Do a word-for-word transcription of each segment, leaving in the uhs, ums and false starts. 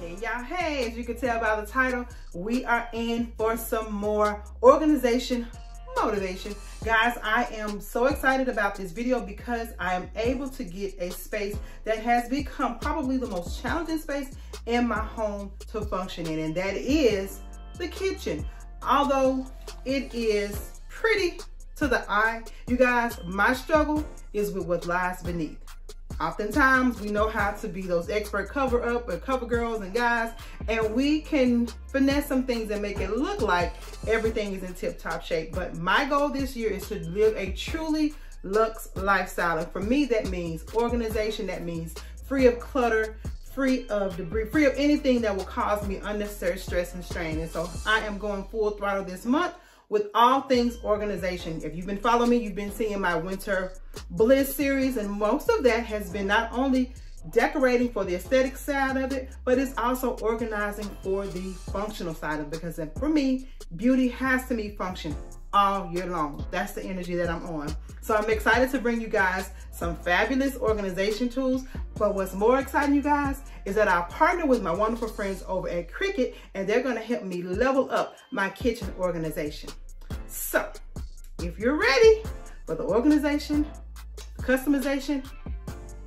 Hey y'all, hey, as you can tell by the title, we are in for some more organization motivation. Guys, I am so excited about this video because I am able to get a space that has become probably the most challenging space in my home to function in, and that is the kitchen. Although it is pretty to the eye, you guys, my struggle is with what lies beneath. Oftentimes, we know how to be those expert cover up or cover girls and guys, and we can finesse some things and make it look like everything is in tip-top shape. But my goal this year is to live a truly luxe lifestyle. And for me, that means organization. That means free of clutter, free of debris, free of anything that will cause me unnecessary stress and strain. And so I am going full throttle this month with all things organization. If you've been following me, you've been seeing my Winter Bliss series, and most of that has been not only decorating for the aesthetic side of it, but it's also organizing for the functional side of it, because for me, beauty has to meet function all year long. That's the energy that I'm on. So I'm excited to bring you guys some fabulous organization tools. But what's more exciting, you guys, is that I partner with my wonderful friends over at Cricut, and they're gonna help me level up my kitchen organization. So if you're ready for the organization, the customization,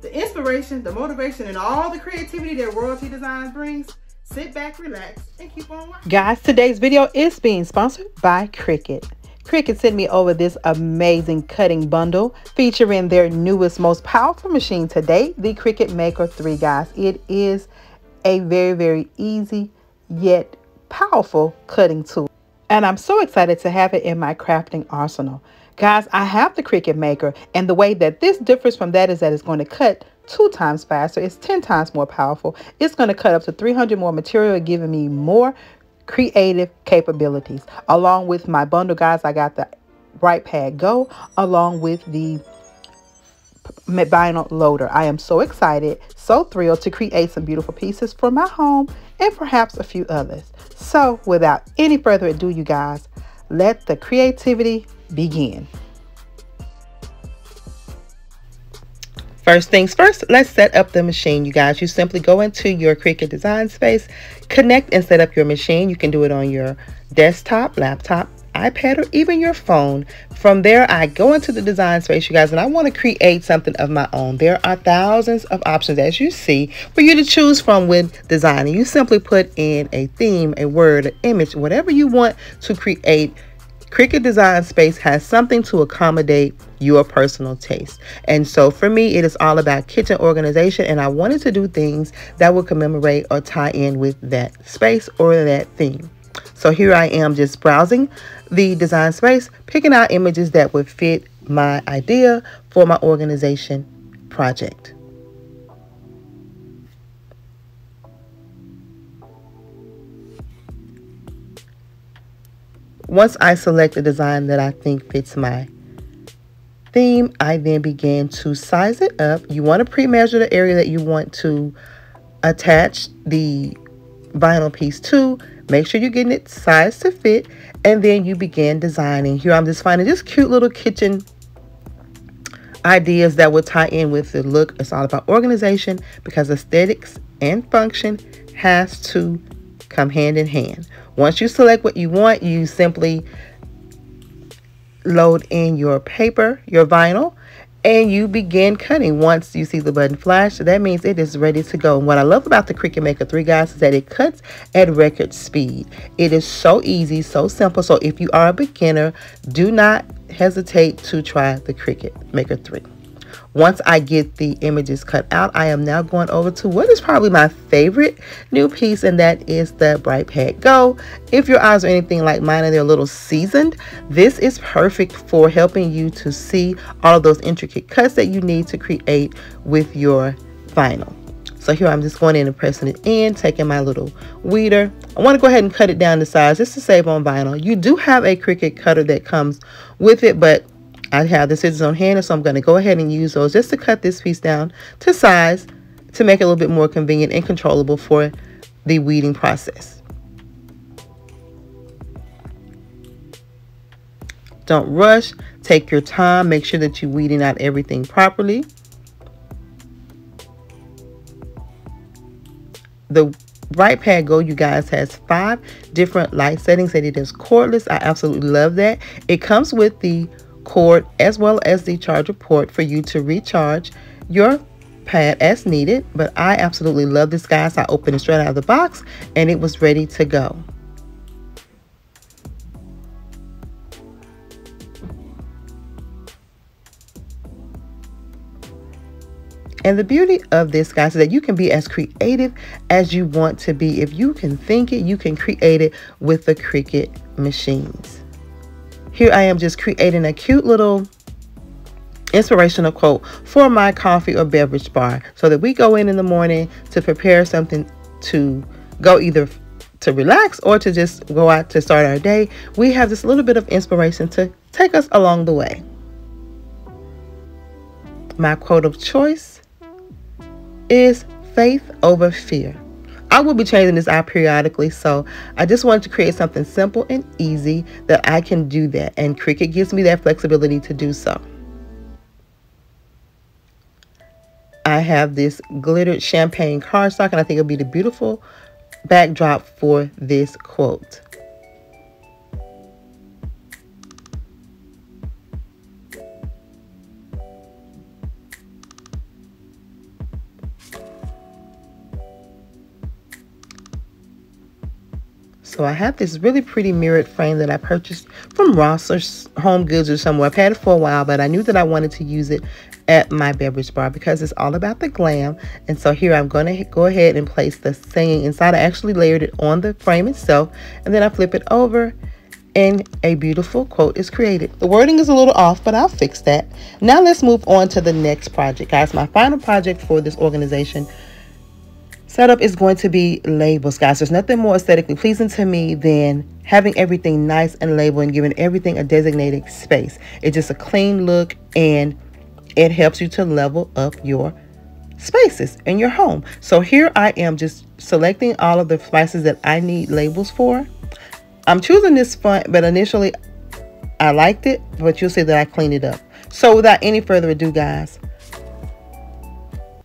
the inspiration, the motivation, and all the creativity that Royalty Designs brings, sit back, relax, and keep on watching. Guys, today's video is being sponsored by Cricut. Cricut sent me over this amazing cutting bundle featuring their newest, most powerful machine to date, the Cricut Maker three, guys. It is a very, very easy yet powerful cutting tool, and I'm so excited to have it in my crafting arsenal. Guys, I have the Cricut Maker, and the way that this differs from that is that it's going to cut two times faster. It's ten times more powerful. It's going to cut up to three hundred more material, giving me more creative capabilities. Along with my bundle, guys, I got the BrightPad Go along with the vinyl loader. I am so excited, so thrilled to create some beautiful pieces for my home and perhaps a few others. So without any further ado, you guys, let the creativity begin. First things first, let's set up the machine, you guys. You simply go into your Cricut Design Space, connect and set up your machine. You can do it on your desktop, laptop, iPad, or even your phone. From there, I go into the Design Space, you guys, and I want to create something of my own. There are thousands of options, as you see, for you to choose from when designing. You simply put in a theme, a word, an image, whatever you want to create. Cricut Design Space has something to accommodate your personal taste. And so for me, it is all about kitchen organization, and I wanted to do things that would commemorate or tie in with that space or that theme. So here I am just browsing the Design Space, picking out images that would fit my idea for my organization project. Once I select the design that I think fits my theme, I then begin to size it up. You want to pre-measure the area that you want to attach the vinyl piece to. Make sure you're getting it sized to fit, and then you begin designing. Here I'm just finding just cute little kitchen ideas that will tie in with the look. It's all about organization, because aesthetics and function has to come hand in hand. Once you select what you want, you simply load in your paper, your vinyl, and you begin cutting. Once you see the button flash, that means it is ready to go. And what I love about the Cricut Maker three, guys, is that it cuts at record speed. It is so easy, so simple. So if you are a beginner, do not hesitate to try the Cricut Maker three. Once I get the images cut out, I am now going over to what is probably my favorite new piece, and that is the BrightPad Go. If your eyes are anything like mine and they're a little seasoned, this is perfect for helping you to see all of those intricate cuts that you need to create with your vinyl. So here I'm just going in and pressing it in, taking my little weeder. I want to go ahead and cut it down to size just to save on vinyl. You do have a Cricut cutter that comes with it, but I have the scissors on hand, and so I'm going to go ahead and use those just to cut this piece down to size to make it a little bit more convenient and controllable for the weeding process. Don't rush. Take your time. Make sure that you're weeding out everything properly. The BrightPad Go, you guys, has five different light settings, and it is cordless. I absolutely love that. It comes with the cord as well as the charger port for you to recharge your pad as needed, but I absolutely love this, guys. I opened it straight out of the box and it was ready to go. And the beauty of this, guys, is that you can be as creative as you want to be. If you can think it, you can create it with the Cricut machines. Here I am just creating a cute little inspirational quote for my coffee or beverage bar, so that we go in in the morning to prepare something to go either to relax or to just go out to start our day. We have this little bit of inspiration to take us along the way. My quote of choice is faith over fear. I will be changing this out periodically, so I just wanted to create something simple and easy that I can do that, and Cricut gives me that flexibility to do so. I have this glittered champagne cardstock, and I think it'll be the beautiful backdrop for this quote. So I have this really pretty mirrored frame that I purchased from Ross or Home Goods or somewhere. I've had it for a while, but I knew that I wanted to use it at my beverage bar because it's all about the glam. And so here I'm going to go ahead and place the saying inside. I actually layered it on the frame itself, and then I flip it over and a beautiful quote is created. The wording is a little off, but I'll fix that. Now let's move on to the next project, guys. My final project for this organization setup is going to be labels, guys. There's nothing more aesthetically pleasing to me than having everything nice and labeled and giving everything a designated space. It's just a clean look, and it helps you to level up your spaces in your home. So here I am just selecting all of the spaces that I need labels for. I'm choosing this font, but initially I liked it, but you'll see that I cleaned it up. So without any further ado, guys,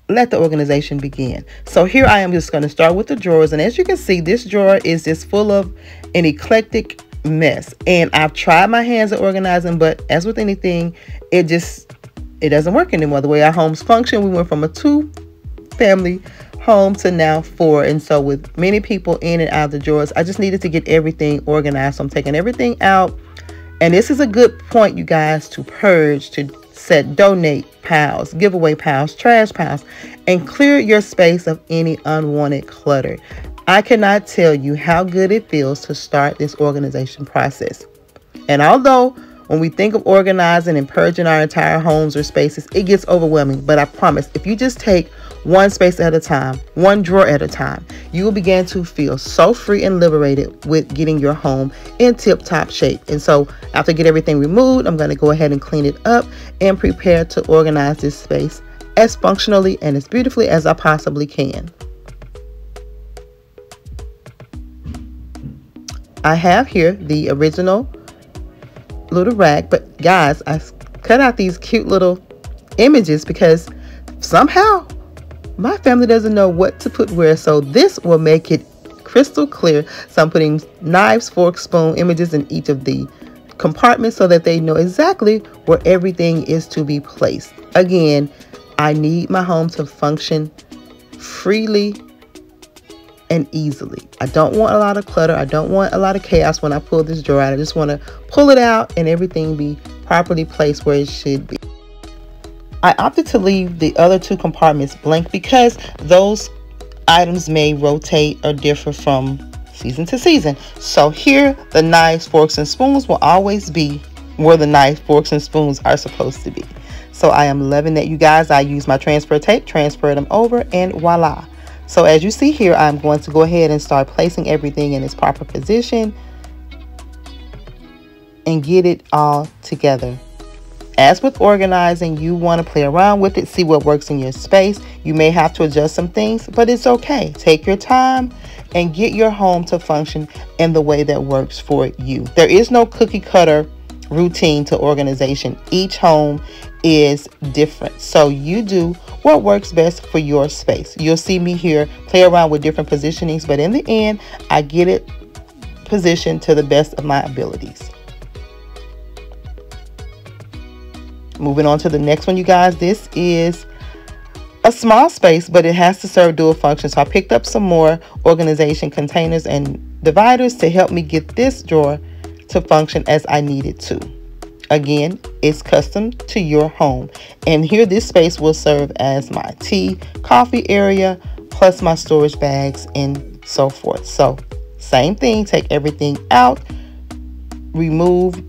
let the organization begin. So here I am just going to start with the drawers, and as you can see, this drawer is just full of an eclectic mess, and I've tried my hands at organizing, but as with anything, it just it doesn't work anymore. The way our homes function, we went from a two family home to now four, and so with many people in and out of the drawers, I just needed to get everything organized. So I'm taking everything out, and this is a good point, you guys, to purge, to set, donate piles, giveaway piles, trash piles, and clear your space of any unwanted clutter. I cannot tell you how good it feels to start this organization process. And although when we think of organizing and purging our entire homes or spaces, it gets overwhelming, but I promise, if you just take one space at a time, one drawer at a time, you will begin to feel so free and liberated with getting your home in tip-top shape. And so after I get everything removed, I'm going to go ahead and clean it up and prepare to organize this space as functionally and as beautifully as I possibly can. I have here the original little rack, but guys, I cut out these cute little images because somehow my family doesn't know what to put where, so this will make it crystal clear. So I'm putting knives, forks, spoon images in each of the compartments so that they know exactly where everything is to be placed. Again, I need my home to function freely and easily. I don't want a lot of clutter. I don't want a lot of chaos when I pull this drawer out. I just want to pull it out and everything be properly placed where it should be. I opted to leave the other two compartments blank because those items may rotate or differ from season to season. So here, the knives, forks, and spoons will always be where the knife, forks, and spoons are supposed to be. So I am loving that, you guys. I use my transfer tape, transfer them over, and voila. So as you see here, I'm going to go ahead and start placing everything in its proper position and get it all together. As with organizing, you want to play around with it, see what works in your space. You may have to adjust some things, but it's okay. Take your time and get your home to function in the way that works for you. There is no cookie cutter routine to organization. Each home is different, so you do what works best for your space. You'll see me here play around with different positionings, but in the end I get it positioned to the best of my abilities. Moving on to the next one, you guys, this is a small space, but it has to serve dual function. So I picked up some more organization containers and dividers to help me get this drawer to function as I need it to. Again, it's custom to your home. And here this space will serve as my tea, coffee area, plus my storage bags and so forth. So same thing, take everything out, remove,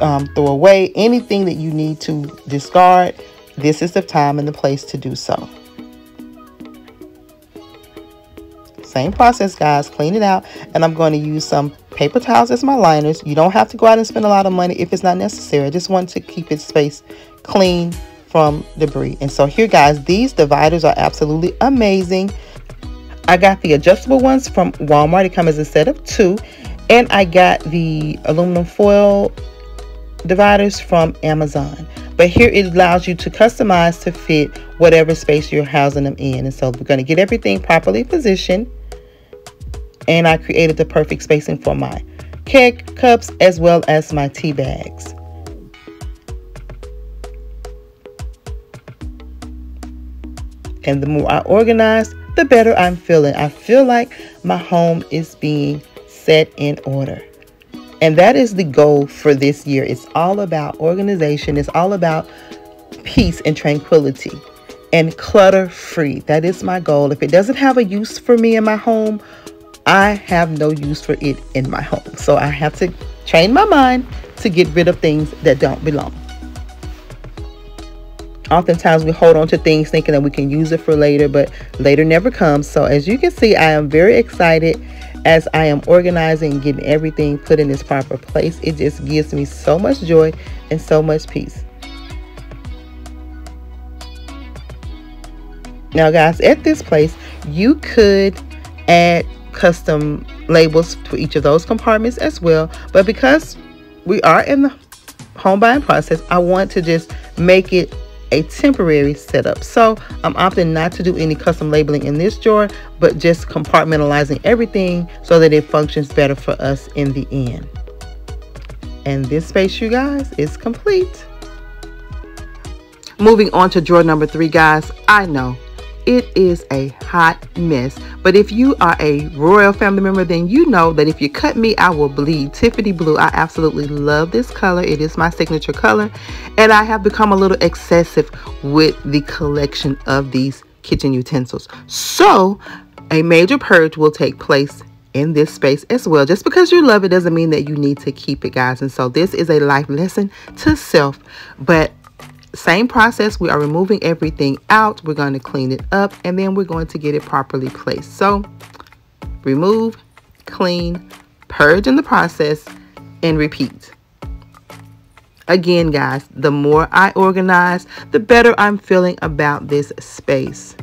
Um, throw away anything that you need to discard. This is the time and the place to do so. Same process, guys, clean it out, and I'm going to use some paper towels as my liners. You don't have to go out and spend a lot of money if it's not necessary. I just want to keep its space clean from debris. And so here, guys, these dividers are absolutely amazing. I got the adjustable ones from Walmart. They come as a set of two, and I got the aluminum foil dividers from Amazon. But here it allows you to customize to fit whatever space you're housing them in. And so we're going to get everything properly positioned, and I created the perfect spacing for my keg cups as well as my tea bags. And the more I organize, the better I'm feeling. I feel like my home is being set in order. And that is the goal for this year. It's all about organization. It's all about peace and tranquility and clutter free. That is my goal. If it doesn't have a use for me in my home, I have no use for it in my home. So I have to train my mind to get rid of things that don't belong. Oftentimes we hold on to things thinking that we can use it for later, but later never comes. So as you can see, I am very excited as I am organizing and getting everything put in its proper place. It just gives me so much joy and so much peace. Now, guys, at this place, you could add custom labels for each of those compartments as well. But because we are in the home buying process, I want to just make it a temporary setup. So I'm opting not to do any custom labeling in this drawer, but just compartmentalizing everything so that it functions better for us in the end. And this space, you guys, is complete. Moving on to drawer number three, guys, I know it is a hot mess, but if you are a royal family member, then you know that if you cut me, I will bleed. Tiffany blue, I absolutely love this color. It is my signature color, and I have become a little excessive with the collection of these kitchen utensils. So a major purge will take place in this space as well. Just because you love it doesn't mean that you need to keep it, guys. And so this is a life lesson to self. But same process, we are removing everything out, we're going to clean it up, and then we're going to get it properly placed. So remove, clean, purge in the process, and repeat. Again, guys, the more I organize, the better I'm feeling about this space.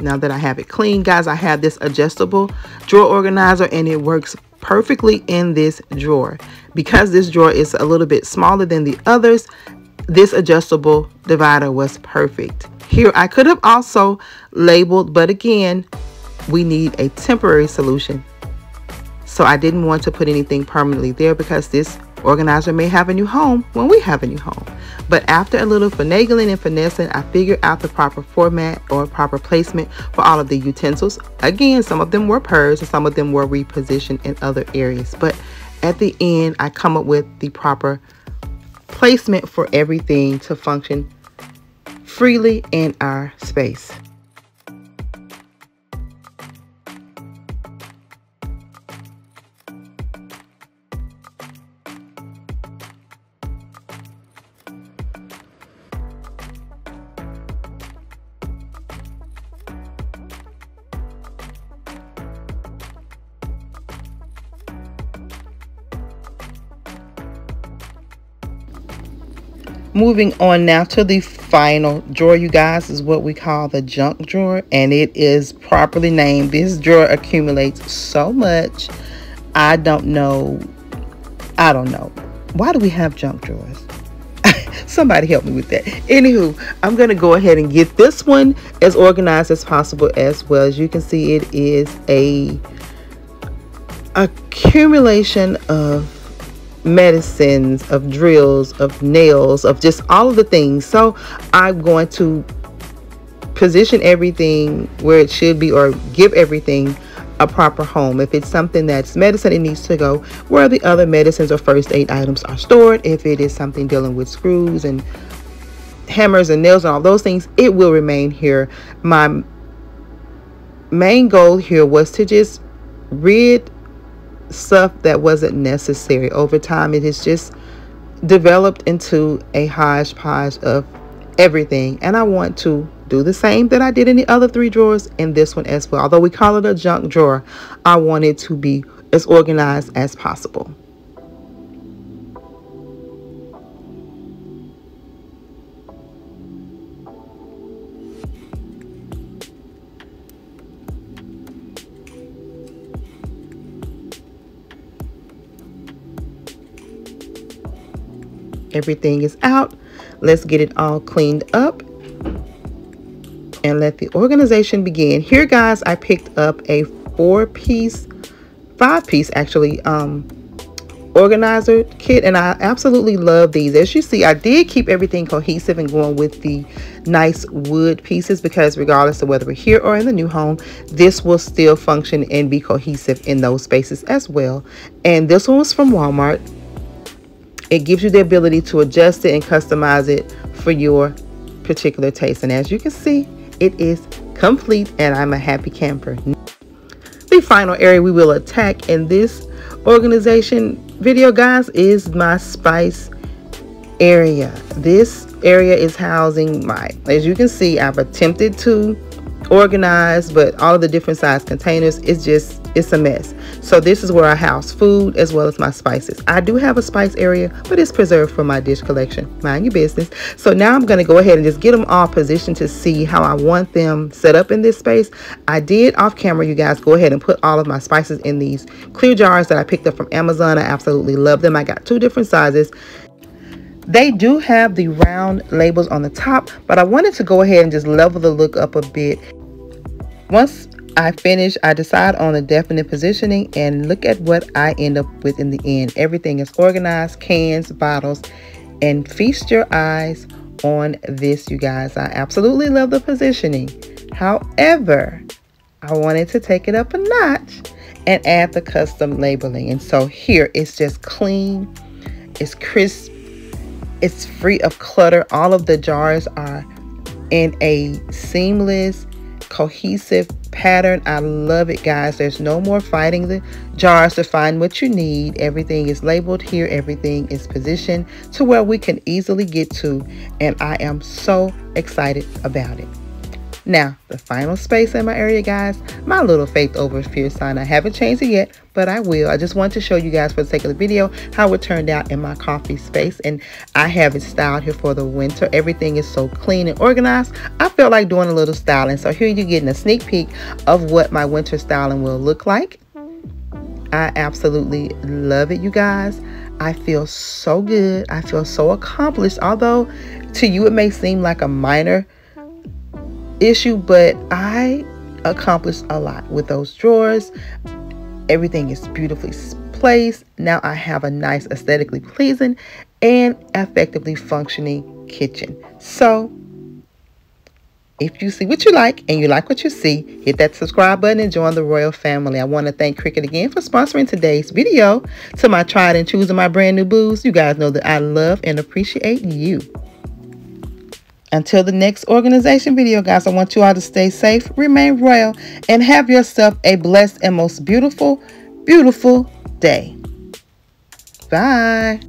Now that I have it clean, guys, I have this adjustable drawer organizer, and it works perfectly in this drawer. Because this drawer is a little bit smaller than the others, this adjustable divider was perfect. Here I could have also labeled, but again, we need a temporary solution. So I didn't want to put anything permanently there because this organizer may have a new home when we have a new home. But after a little finagling and finessing, I figured out the proper format or proper placement for all of the utensils. Again, some of them were purged and some of them were repositioned in other areas, but at the end I come up with the proper placement for everything to function freely in our space. Moving on now to the final drawer, you guys, is what we call the junk drawer, and it is properly named. This drawer accumulates so much. I don't know. I don't know. Why do we have junk drawers? Somebody help me with that. Anywho, I'm going to go ahead and get this one as organized as possible as well. As you can see, it is a accumulation of medicines, of drills, of nails, of just all of the things. So I'm going to position everything where it should be, or give everything a proper home. If it's something that's medicine, it needs to go where the other medicines or first aid items are stored. If it is something dealing with screws and hammers and nails and all those things, it will remain here. My main goal here was to just rid stuff that wasn't necessary. Over time, it has just developed into a hodgepodge of everything, and I want to do the same that I did in the other three drawers in this one as well. Although we call it a junk drawer, I want it to be as organized as possible. Everything is out. Let's get it all cleaned up and let the organization begin. Here, guys, I picked up a four-piece, five-piece actually, um, organizer kit, and I absolutely love these. As you see, I did keep everything cohesive and going with the nice wood pieces, because regardless of whether we're here or in the new home, this will still function and be cohesive in those spaces as well. And this one was from Walmart. It gives you the ability to adjust it and customize it for your particular taste. And as you can see, it is complete, and I'm a happy camper. The final area we will attack in this organization video, guys, is my spice area. This area is housing my, as you can see, I've attempted to organize, but all of the different size containers, it's just, it's a mess. So this is where I house food as well as my spices. I do have a spice area, but it's preserved for my dish collection. Mind your business. So now I'm going to go ahead and just get them all positioned to see how I want them set up in this space. I did off camera, you guys, go ahead and put all of my spices in these clear jars that I picked up from Amazon. I absolutely love them. I got two different sizes. They do have the round labels on the top, but I wanted to go ahead and just level the look up a bit. Once I finish, I decide on a definite positioning, and look at what I end up with in the end. Everything is organized, cans, bottles, and feast your eyes on this, you guys. I absolutely love the positioning. However, I wanted to take it up a notch and add the custom labeling. And so here it's just clean, it's crisp, it's free of clutter. All of the jars are in a seamless, cohesive pattern. I love it, guys. There's no more fighting the jars to find what you need. Everything is labeled here. Everything is positioned to where we can easily get to, and I am so excited about it. Now, the final space in my area, guys, my little faith over fear sign. I haven't changed it yet, but I will. I just want to show you guys, for the sake of the video, how it turned out in my coffee space, and I have it styled here for the winter. Everything is so clean and organized. I felt like doing a little styling, so here you're getting a sneak peek of what my winter styling will look like. I absolutely love it, you guys. I feel so good. I feel so accomplished. Although to you it may seem like a minor issue, but I accomplished a lot with those drawers. Everything is beautifully placed. Now I have a nice, aesthetically pleasing and effectively functioning kitchen. So if you see what you like and you like what you see, hit that subscribe button and join the royal family. I want to thank Cricut again for sponsoring today's video. To my tried and true and my brand new boos, you guys know that I love and appreciate you. Until the next organization video, guys, I want you all to stay safe, remain royal, and have yourself a blessed and most beautiful, beautiful day. Bye.